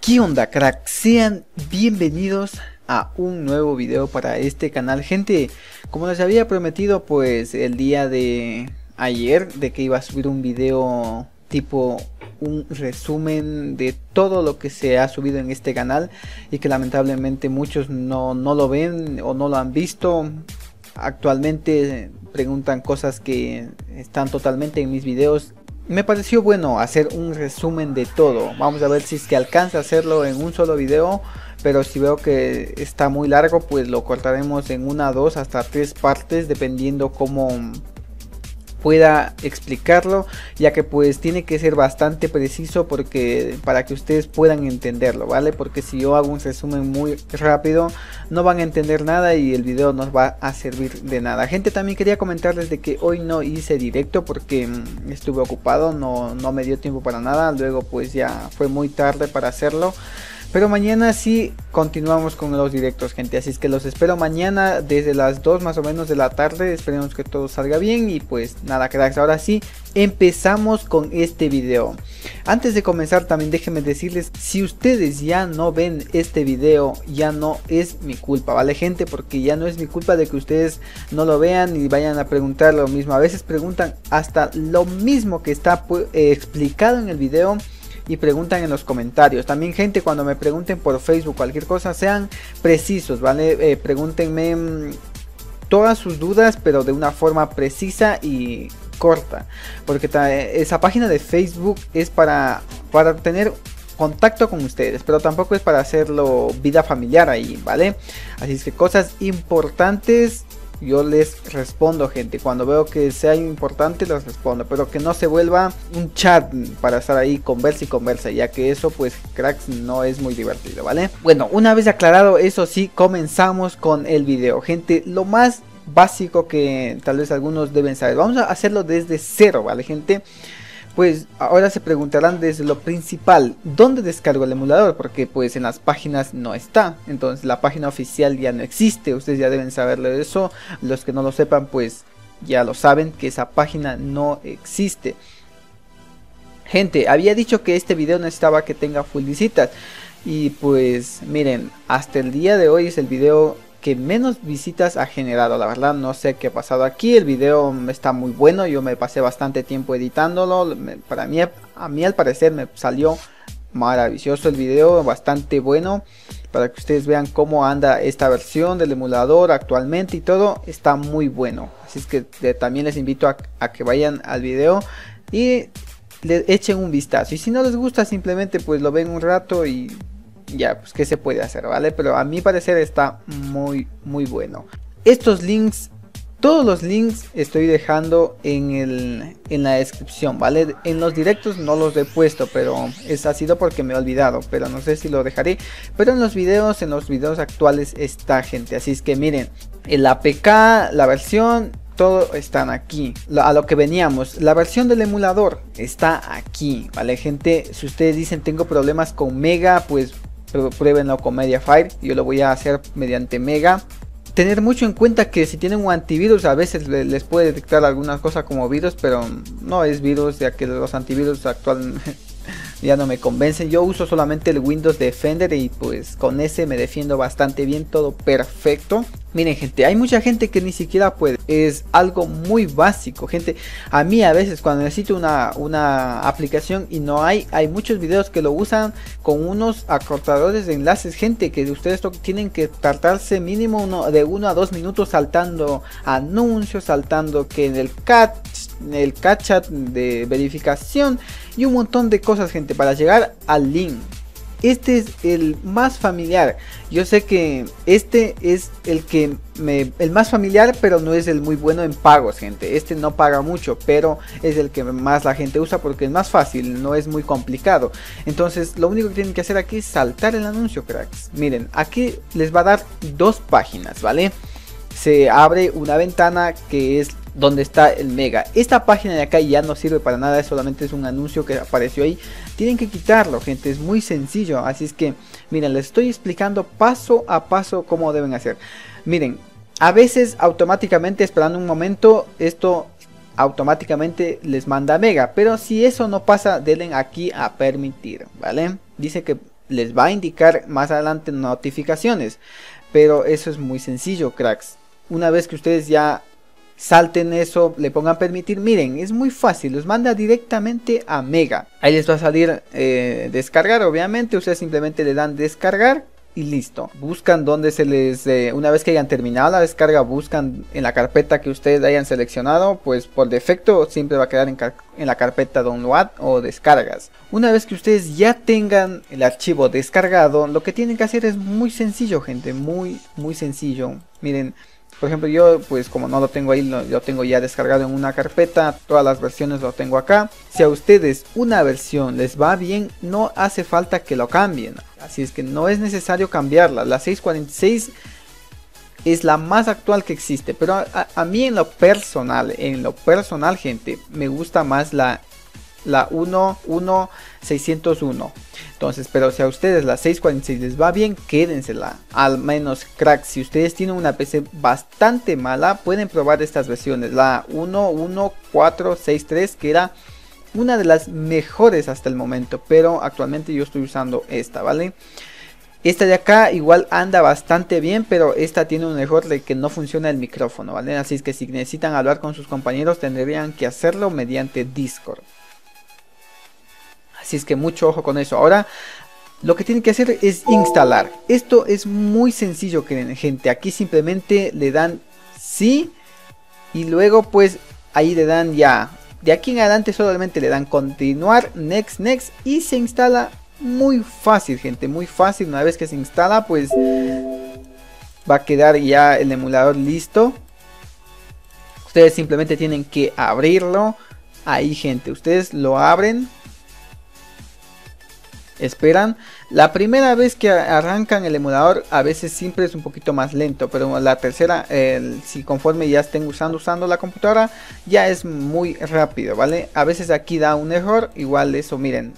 ¿Qué onda, crack? Sean bienvenidos a un nuevo video para este canal, gente. Como les había prometido, pues el día de ayer de que iba a subir un video tipo un resumen de todo lo que se ha subido en este canal y que lamentablemente muchos no lo ven o no lo han visto. Actualmente preguntan cosas que están totalmente en mis videos. Me pareció bueno hacer un resumen de todo. Vamos a ver si es que alcanza a hacerlo en un solo video, pero si veo que está muy largo, pues lo cortaremos en una, dos, hasta tres partes, dependiendo cómo pueda explicarlo, ya que pues tiene que ser bastante preciso porque para que ustedes puedan entenderlo, ¿vale? Porque si yo hago un resumen muy rápido, no van a entender nada y el video no va a servir de nada. Gente, también quería comentarles de que hoy no hice directo porque estuve ocupado, no me dio tiempo para nada. Luego pues ya fue muy tarde para hacerlo, pero mañana sí continuamos con los directos, gente. Así es que los espero mañana desde las 2 más o menos de la tarde. Esperemos que todo salga bien y pues nada, cracks, ahora sí empezamos con este video. Antes de comenzar, también déjenme decirles, si ustedes ya no ven este video, ya no es mi culpa, ¿vale, gente? Porque ya no es mi culpa de que ustedes no lo vean y vayan a preguntar lo mismo. A veces preguntan hasta lo mismo que está explicado en el video y preguntan en los comentarios. También, gente, cuando me pregunten por Facebook cualquier cosa, sean precisos, ¿vale? Pregúntenme todas sus dudas, pero de una forma precisa y corta, porque esa página de Facebook es para tener contacto con ustedes, pero tampoco es para hacerlo vida familiar ahí, ¿vale? Así es que cosas importantes yo les respondo, gente. Cuando veo que sea importante les respondo, pero que no se vuelva un chat para estar ahí conversa y conversa, ya que eso pues, cracks, no es muy divertido, ¿vale? Bueno, una vez aclarado eso, sí comenzamos con el video, gente. Lo más básico que tal vez algunos deben saber, vamos a hacerlo desde cero, ¿vale, gente? Pues ahora se preguntarán desde lo principal, ¿dónde descargo el emulador? Porque pues en las páginas no está, entonces la página oficial ya no existe. Ustedes ya deben saberlo de eso. Los que no lo sepan, pues ya lo saben, que esa página no existe. Gente, había dicho que este video necesitaba que tenga full visitas, y pues miren, hasta el día de hoy es el video que menos visitas ha generado. La verdad no sé qué ha pasado aquí. El video está muy bueno, yo me pasé bastante tiempo editándolo. Para mí, a mí al parecer me salió maravilloso el video, bastante bueno, para que ustedes vean cómo anda esta versión del emulador actualmente y todo. Está muy bueno, así es que también les invito a que vayan al video y le echen un vistazo, y si no les gusta simplemente pues lo ven un rato y ya, pues qué se puede hacer, ¿vale? Pero a mi parecer está muy bueno. Estos links, todos los links estoy dejando en la descripción, ¿vale? En los directos no los he puesto, pero es, ha sido porque me he olvidado, pero no sé si lo dejaré. Pero en los videos actuales está, gente. Así es que miren, el APK, la versión, todo están aquí. A lo que veníamos, la versión del emulador está aquí, ¿vale, gente? Si ustedes dicen tengo problemas con Mega, pues pruébenlo con Mediafire. Yo lo voy a hacer mediante Mega. Tener mucho en cuenta que si tienen un antivirus, a veces les puede detectar algunas cosas como virus, pero no es virus, ya que los antivirus actualmente ya no me convencen. Yo uso solamente el Windows Defender y pues con ese me defiendo bastante bien, todo perfecto. Miren, gente, hay mucha gente que ni siquiera puede. Es algo muy básico, gente. A mí a veces cuando necesito una aplicación y no hay, hay muchos videos que lo usan con unos acortadores de enlaces, gente, que ustedes tienen que tratarse mínimo de 1 a 2 minutos saltando anuncios, saltando que en el captcha de verificación y un montón de cosas, gente, para llegar al link. Este es el más familiar. Yo sé que este es el más familiar, pero no es el muy bueno en pagos, gente. Este no paga mucho, pero es el que más la gente usa porque es más fácil, no es muy complicado. Entonces lo único que tienen que hacer aquí es saltar el anuncio, cracks. Miren, aquí les va a dar 2 páginas, ¿vale? se abre una ventana que es donde está el Mega. Esta página de acá ya no sirve para nada, solamente es un anuncio que apareció ahí. Tienen que quitarlo, gente, es muy sencillo. Así es que, miren, les estoy explicando paso a paso cómo deben hacer. Miren, a veces automáticamente, esperando un momento, esto automáticamente les manda a Mega. Pero si eso no pasa, denle aquí a permitir, ¿vale? Dice que les va a indicar más adelante notificaciones. Pero eso es muy sencillo, cracks. Una vez que ustedes ya salten eso, le pongan permitir, miren, es muy fácil, los manda directamente a Mega. Ahí les va a salir descargar, obviamente, ustedes simplemente le dan descargar y listo. Buscan donde se les, una vez que hayan terminado la descarga, buscan en la carpeta que ustedes hayan seleccionado, pues por defecto siempre va a quedar en la carpeta download o descargas. Una vez que ustedes ya tengan el archivo descargado, lo que tienen que hacer es muy sencillo, gente, muy sencillo. Miren, por ejemplo, yo pues como no lo tengo ahí, lo tengo ya descargado en una carpeta, todas las versiones lo tengo acá. Si a ustedes una versión les va bien, no hace falta que lo cambien, así es que no es necesario cambiarla. La 6.46 es la más actual que existe, pero a mí en lo personal, gente, me gusta más la 1.1.601. Entonces, pero si a ustedes la 6.46 les va bien, quédensela. Al menos, cracks, si ustedes tienen una PC bastante mala, pueden probar estas versiones. La 1.1.4.6.3, que era una de las mejores hasta el momento, pero actualmente yo estoy usando esta, ¿vale? Esta de acá igual anda bastante bien, pero esta tiene un error de que no funciona el micrófono, ¿vale? Así es que si necesitan hablar con sus compañeros, tendrían que hacerlo mediante Discord. Así es que mucho ojo con eso. Ahora lo que tienen que hacer es instalar. Esto es muy sencillo, gente. Aquí simplemente le dan sí. Y luego pues ahí le dan ya. De aquí en adelante solamente le dan continuar. Next, next. Y se instala muy fácil, gente. Muy fácil. Una vez que se instala pues va a quedar ya el emulador listo. Ustedes simplemente tienen que abrirlo. Ahí, gente. Ustedes lo abren. Esperan, la primera vez que arrancan el emulador a veces siempre es un poquito más lento, pero la tercera, si conforme ya estén usando la computadora, ya es muy rápido, ¿vale? A veces aquí da un error, igual eso, miren,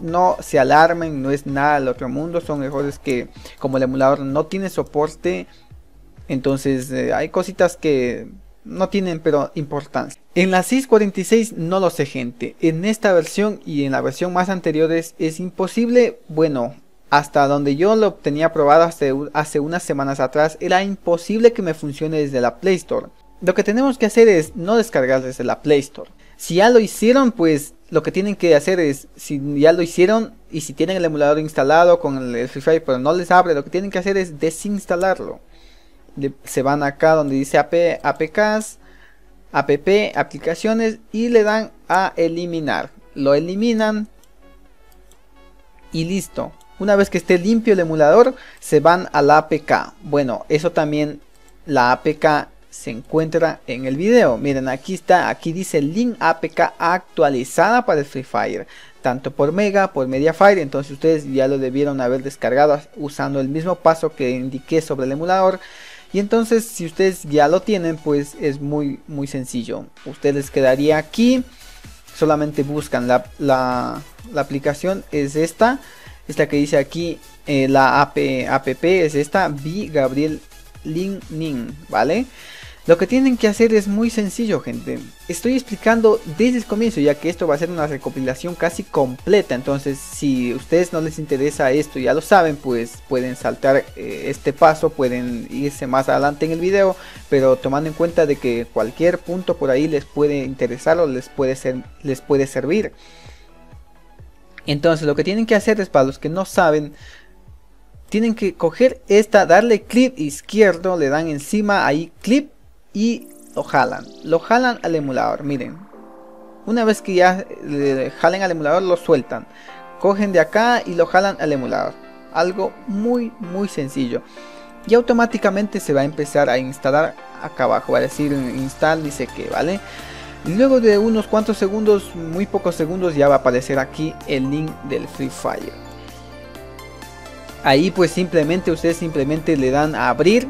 no se alarmen, no es nada del otro mundo, son errores que como el emulador no tiene soporte, entonces hay cositas que no tienen pero importancia. En la 6.46 no lo sé, gente. En esta versión y en la versión más anteriores es imposible. Bueno, hasta donde yo lo tenía probado hace unas semanas atrás, era imposible que me funcione desde la Play Store. Lo que tenemos que hacer es no descargar desde la Play Store. Si ya lo hicieron, pues lo que tienen que hacer es, si ya lo hicieron y si tienen el emulador instalado con el Free Fire pero no les abre, lo que tienen que hacer es desinstalarlo. Se van acá donde dice APKs, app, aplicaciones, y le dan a eliminar. Lo eliminan y listo. Una vez que esté limpio el emulador, se van a la APK. Bueno, eso también, la APK se encuentra en el video. Miren, aquí está, aquí dice link APK actualizada para el Free Fire, tanto por Mega, por Mediafire. Entonces ustedes ya lo debieron haber descargado usando el mismo paso que indiqué sobre el emulador. Y entonces si ustedes ya lo tienen, pues es muy sencillo. Ustedes quedaría aquí, solamente buscan la aplicación, es esta que dice aquí, la app es esta, B Gabriel Lin Nin, ¿vale? Lo que tienen que hacer es muy sencillo, gente. Estoy explicando desde el comienzo, ya que esto va a ser una recopilación casi completa. Entonces si a ustedes no les interesa esto, ya lo saben, pues pueden saltar este paso, pueden irse más adelante en el video, pero tomando en cuenta de que cualquier punto por ahí les puede interesar o les puede servir. Entonces lo que tienen que hacer es, para los que no saben, tienen que coger esta, darle clic izquierdo, le dan encima ahí clic y lo jalan al emulador. Miren, una vez que ya le jalen al emulador, lo sueltan, cogen de acá y lo jalan al emulador. Algo muy sencillo, y automáticamente se va a empezar a instalar. Acá abajo va a decir install, dice que, vale, y luego de unos cuantos segundos, muy pocos segundos, ya va a aparecer aquí el link del Free Fire. Ahí pues simplemente ustedes le dan a abrir.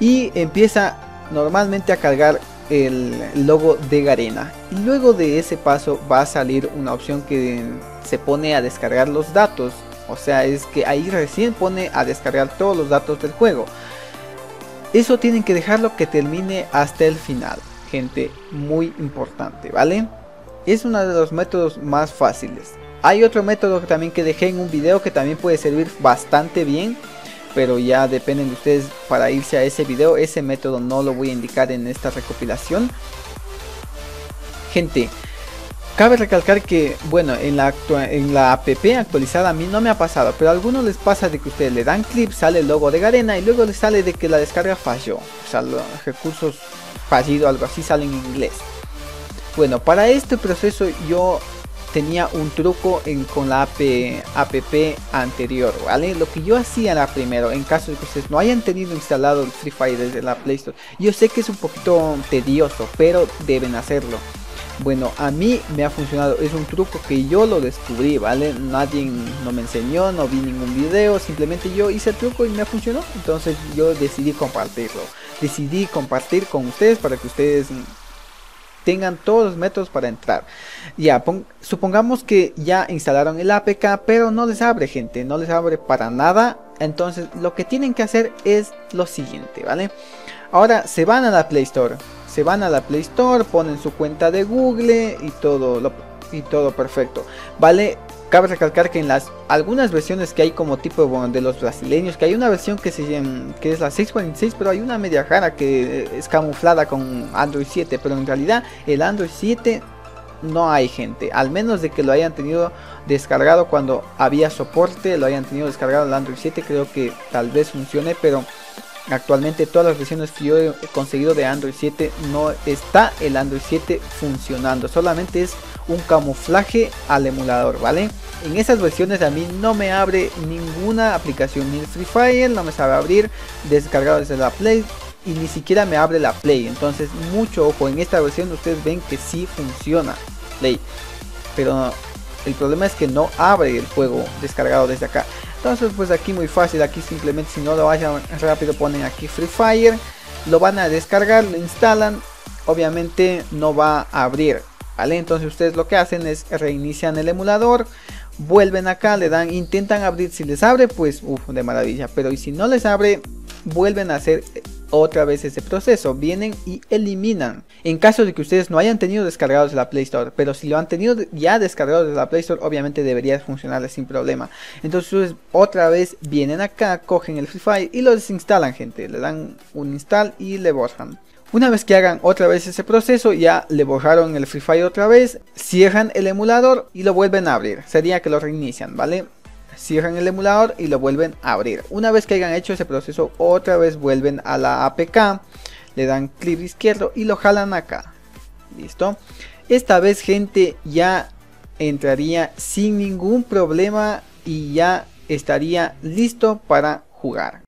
y empieza normalmente a cargar el logo de Garena. Y luego de ese paso va a salir una opción que se pone a descargar los datos. O sea, es que ahí recién pone a descargar todos los datos del juego. Eso tienen que dejarlo que termine hasta el final, gente, muy importante, ¿vale? Es uno de los métodos más fáciles. Hay otro método que también que dejé en un video que también puede servir bastante bien, pero ya dependen de ustedes para irse a ese video. Ese método no lo voy a indicar en esta recopilación. Gente, cabe recalcar que, bueno, en la app actualizada a mí no me ha pasado, pero a algunos les pasa de que ustedes le dan clip, sale el logo de Garena y luego les sale de que la descarga falló. O sea, los recursos fallido, algo así salen en inglés. Bueno, para este proceso yo tenía un truco con la app anterior, ¿vale? Lo que yo hacía era primero, en caso de que ustedes no hayan tenido instalado el Free Fire desde la Play Store, yo sé que es un poquito tedioso, pero deben hacerlo. Bueno, a mí me ha funcionado, es un truco que yo lo descubrí, ¿vale? Nadie no me enseñó, no vi ningún video, simplemente yo hice el truco y me funcionó. Entonces yo decidí compartirlo, decidí compartir con ustedes para que ustedes tengan todos los métodos para entrar. Ya, supongamos que ya instalaron el APK, pero no les abre, gente, no les abre para nada. Entonces lo que tienen que hacer es lo siguiente, ¿vale? Ahora se van a la Play Store. Se van a la Play Store, ponen su cuenta de Google y todo perfecto, ¿vale? Cabe recalcar que en algunas versiones que hay como tipo de los brasileños, que hay una versión que es la 6.46, pero hay una media rara que es camuflada con Android 7, pero en realidad el Android 7 no hay, gente, al menos de que lo hayan tenido descargado cuando había soporte, lo hayan tenido descargado el Android 7, creo que tal vez funcione, pero actualmente todas las versiones que yo he conseguido de Android 7 no está el Android 7 funcionando, solamente es un camuflaje al emulador, ¿vale? En esas versiones a mí no me abre ninguna aplicación, ni el Free Fire, no me sabe abrir, descargado desde la Play y ni siquiera me abre la Play, entonces mucho ojo, en esta versión ustedes ven que sí funciona Play, pero el problema es que no abre el juego descargado desde acá. Entonces pues aquí muy fácil, aquí simplemente si no lo vayan rápido ponen aquí Free Fire, lo van a descargar, lo instalan, obviamente no va a abrir, ¿vale? Entonces ustedes lo que hacen es reinician el emulador, vuelven acá, le dan, intentan abrir, si les abre pues uff, de maravilla, pero y si no les abre, vuelven a hacer otra vez ese proceso, vienen y eliminan. En caso de que ustedes no hayan tenido descargados la Play Store, pero si lo han tenido ya descargado de la Play Store, obviamente debería funcionarles sin problema. Entonces otra vez vienen acá, cogen el Free Fire y lo desinstalan, gente, le dan un install y le borran. Una vez que hagan otra vez ese proceso, ya le borraron el Free Fire otra vez, cierran el emulador y lo vuelven a abrir, sería que lo reinician, ¿vale? Cierran el emulador y lo vuelven a abrir. Una vez que hayan hecho ese proceso, otra vez vuelven a la APK, le dan clic izquierdo y lo jalan acá. Listo. Esta vez, gente, ya entraría sin ningún problema y ya estaría listo para jugar.